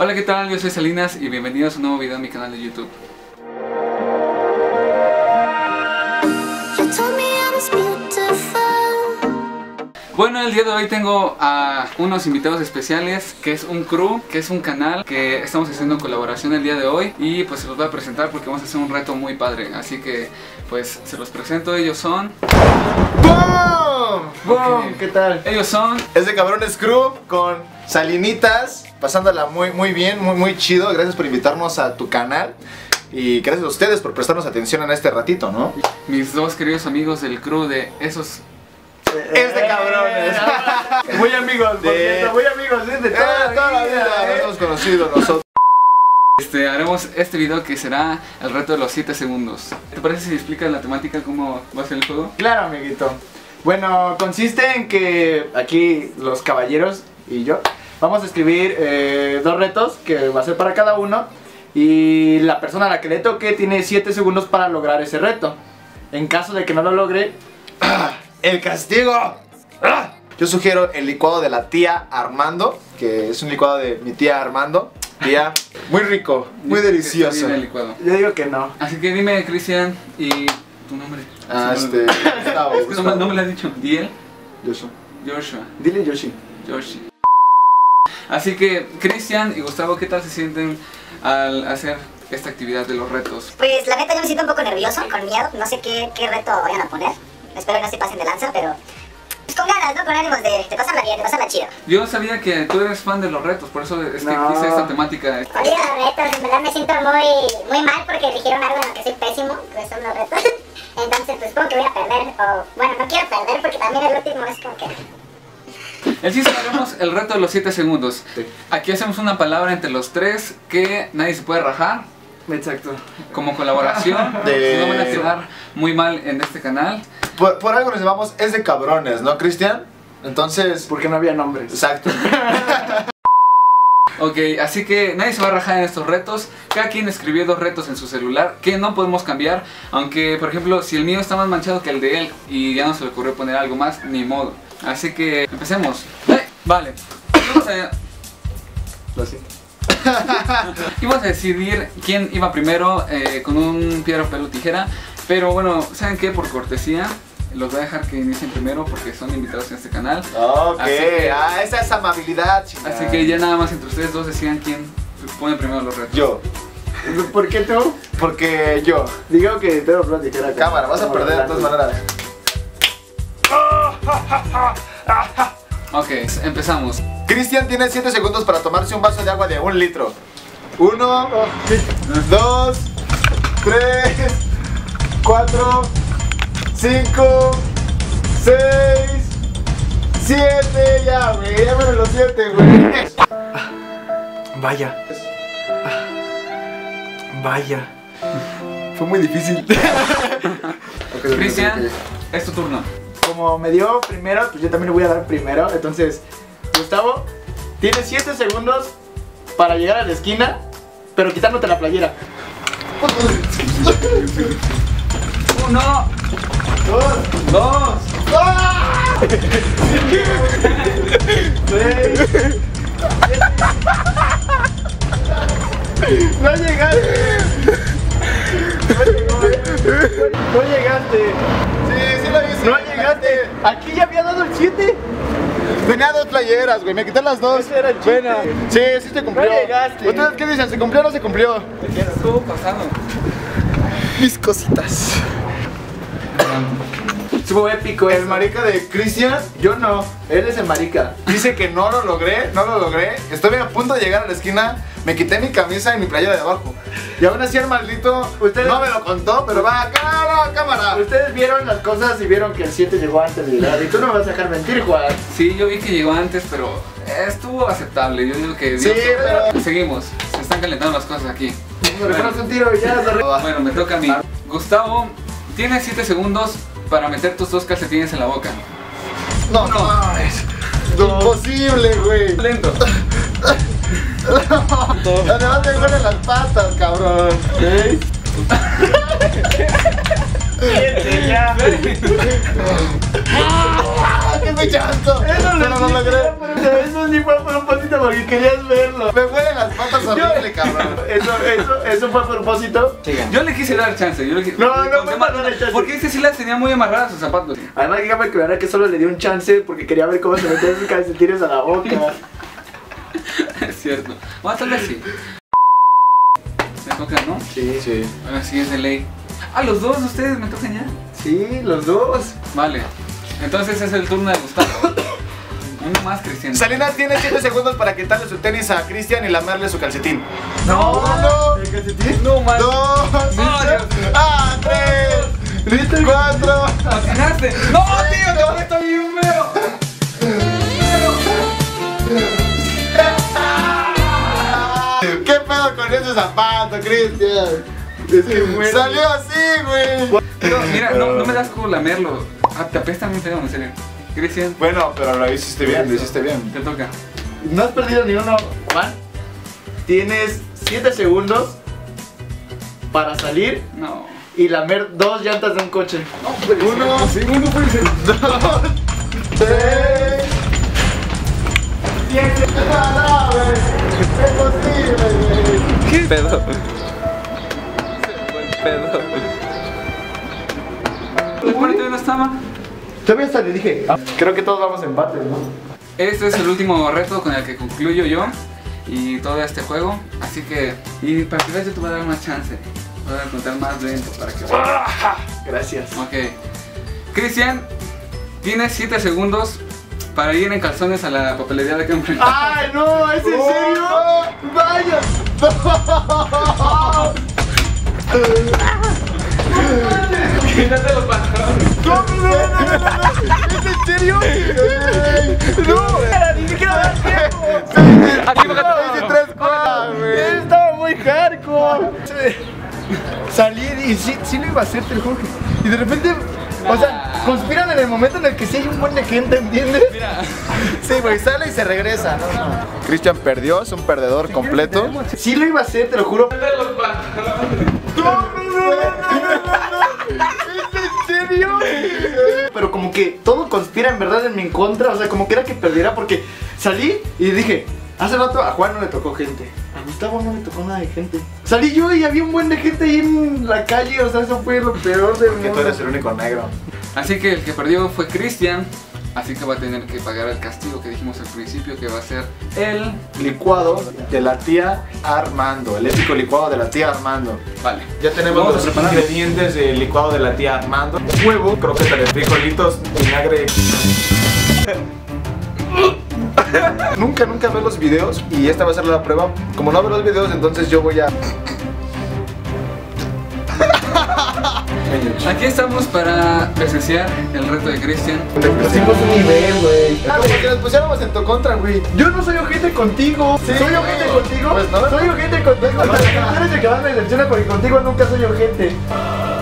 Hola, ¿qué tal? Yo soy Salinas y bienvenidos a un nuevo video en mi canal de YouTube. Bueno, el día de hoy tengo a unos invitados especiales, que es un crew, que es un canal que estamos haciendo colaboración el día de hoy. Y pues se los voy a presentar porque vamos a hacer un reto muy padre. Así que pues se los presento, ellos son... ¡Bum! ¡Bum! Okay. ¿Qué tal? Ellos son... Es de Cabrones Crew con Salinitas, pasándola muy bien, muy chido. Gracias por invitarnos a tu canal. Y gracias a ustedes por prestarnos atención en este ratito, ¿no? Mis dos queridos amigos del crew de esos... Es de cabrones. Muy amigos, muy amigos de toda la vida. Hemos conocido nosotros. Haremos este video que será el reto de los 7 segundos. ¿Te parece si explicas la temática, cómo va a ser el juego? Claro, amiguito. Bueno, consiste en que aquí los caballeros y yo vamos a escribir dos retos que va a ser para cada uno. Y la persona a la que le toque tiene 7 segundos para lograr ese reto. En caso de que no lo logre... ¡el castigo! ¡Ah! Yo sugiero el licuado de la tía Armando, que es un licuado de mi tía Armando. Tía, muy rico, muy delicioso. Yo digo que no. Así que dime, Cristian, y tu nombre. Ah, Gustavo. Es que Gustavo. No me lo has dicho. ¿Diel? Joshua. Joshua. Dile Joshi. Joshi. Así que, Cristian y Gustavo, ¿qué tal se sienten al hacer esta actividad de los retos? Pues la neta yo me siento un poco nervioso, con miedo. No sé qué reto vayan a poner. Espero que no se pasen de lanza, pero pues con ganas, ¿no? Con ánimos de pasarla bien, de pasarla chido. Yo sabía que tú eres fan de los retos, por eso es que hice esta temática. Odio los retos, en verdad me siento muy mal porque eligieron algo en lo que soy pésimo, que son los retos. Entonces pues como que voy a perder, o bueno, no quiero perder porque también el último es como que... El chiste, haremos el reto de los 7 segundos. Sí. Aquí hacemos una palabra entre los tres que nadie se puede rajar. Exacto. Como colaboración, no van a quedar muy mal en este canal. Por algo nos llamamos Es de Cabrones, ¿no, Cristian? Entonces... porque no había nombres. Exacto. Ok, así que nadie se va a rajar en estos retos. Cada quien escribió dos retos en su celular que no podemos cambiar. Aunque, por ejemplo, si el mío está más manchado que el de él y ya no se le ocurrió poner algo más, ni modo. Así que empecemos. Vale. Vamos a... lo siento. Íbamos a decidir quién iba primero con un piedra, papel, tijera. Pero bueno, ¿saben qué? Por cortesía los voy a dejar que inicien primero porque son invitados en este canal. Ok, que, esa es amabilidad, chingada. Así que ya nada más entre ustedes dos decidan quién pone primero los retos. Yo. ¿Por qué tú? Porque yo. Digo que te lo tijera. Cámara, vas a perder de todas maneras. Ok, empezamos. Cristian tiene 7 segundos para tomarse un vaso de agua de 1 litro. 1, 2, 3, 4, 5, 6, 7. Ya, güey, ya me los 7, güey. Vaya. Vaya. Fue muy difícil. Okay, Cristian, es tu turno. Como me dio primero, pues yo también le voy a dar primero. Entonces, Gustavo, tienes 7 segundos para llegar a la esquina, pero quitándote la playera. 1, 2, 3, 6. No llegaste. No llegaste. Sí lo hice. No llegaste. Aquí ya había dado el 7. Tenía 2 playeras, güey, me quité las 2. Buena. Sí se cumplió. No llegaste. ¿Ustedes qué dicen? ¿Se cumplió o no se cumplió? ¿Qué estuvo pasando? Mis cositas. Estuvo épico. El marica de Cristian, yo no. Él es el marica. Dice que no lo logré. Estuve a punto de llegar a la esquina, me quité mi camisa y mi playera de abajo. Y aún así el maldito, ustedes no me lo contó, pero va a cámara. Ustedes vieron las cosas y vieron que el 7 llegó antes de llegar. Y tú no me vas a dejar mentir, Juan. Sí, yo vi que llegó antes, pero estuvo aceptable. Yo digo que... sí, pero... seguimos. Se están calentando las cosas aquí. Bueno, un tiro y ya se... bueno, me toca a mí. Gustavo, tienes 7 segundos para meter tus 2 calcetines en la boca. No. Es imposible, güey. Lento. Además me duelen las patas, cabrón. ¿Sí? Ya. ¡Qué me chanto! Eso no lo logré. Eso ni fue por un poquito porque querías verlo. Me huelen las Eso fue a propósito. Sigan. Yo le quise dar chance. No, porque este sí las tenía muy amarradas sus zapatos. Además, dígame que ahora que solo le di un chance porque quería ver cómo se metían sus calcetines a la boca. Es cierto. Vamos a hacerle así. ¿Me tocan, no? Sí, sí. Bueno, sí, es de ley. Ah, los dos, ustedes me tocan ya. Sí, los dos. Vale. Entonces es el turno de Gustavo. Uno más, Cristian. Salinas tiene 7 segundos para quitarle su tenis a Cristian y lamerle su calcetín. No, no. ¿El calcetín? No, man. 2, 3, 4. ¡Fascinaste! ¡No, tío! ¡No, estoy bien feo! ¿Qué pedo con ese zapato, Cristian? Salió así, güey. Pero mira, no me das como lamerlo. Te apesta muy feo, en serio. Cristian. Bueno, pero lo hiciste bien, lo hiciste bien. Te toca. No has perdido ni uno, Juan. Tienes 7 segundos para salir. No. Y lamer 2 llantas de un coche. No, pues, 1 segundo, pues. 2, 3, 7. ¡Es posible! ¿Qué pedo? El cuarto no estaba. Todavía hasta le dije. Creo que todos vamos a empate, ¿no? Este es el último reto con el que concluyo yo y todo este juego. Así que, y para que veas, yo te voy a dar una chance. Voy a contar más lento para que Gracias. Ok. Cristian, tienes 7 segundos para ir en calzones a la papelería de Campo. ¡Ay, no! ¿Es en serio? ¡Vaya! Quítate los pantalones. No. ¿Es en serio? No, ni siquiera da tiempo. Aquí me 3 cuadras. Estaba muy hardcore. Salí y sí lo iba a hacerte el Jorge. Y de repente, o sea, conspiran en el momento en el que sí hay un buen de gente, ¿entiendes? Mira. Sí, güey, sale y se regresa. No. Cristian perdió, es un perdedor completo. Sí lo iba a hacer, te lo juro. Quítate los pantalones. No. ¿Es en serio? Pero como que todo conspira en verdad en mi contra. O sea, como que era que perdiera porque salí y dije, hace rato a Juan no le tocó gente, a Gustavo no le tocó nada de gente. Salí yo y había un buen de gente ahí en la calle. O sea, eso fue lo peor del mundo. Tú eres el único negro. Así que el que perdió fue Cristian. Así que va a tener que pagar el castigo que dijimos al principio, que va a ser el licuado de la tía Armando. El épico licuado de la tía Armando. Vale. Ya tenemos los ingredientes del licuado de la tía Armando. Huevo, croqueta de frijolitos, vinagre. Nunca veo los videos y esta va a ser la prueba. Como no veo los videos, entonces yo voy a... Aquí estamos para presenciar el reto de Cristian. Te pusimos un nivel, güey. Como que nos pusiéramos en tu contra, güey. Yo no soy ojete contigo. Sí, ¿soy ojete contigo? Pues no. Soy ojete contigo. No eres el que más me decepciona porque contigo nunca soy ojete.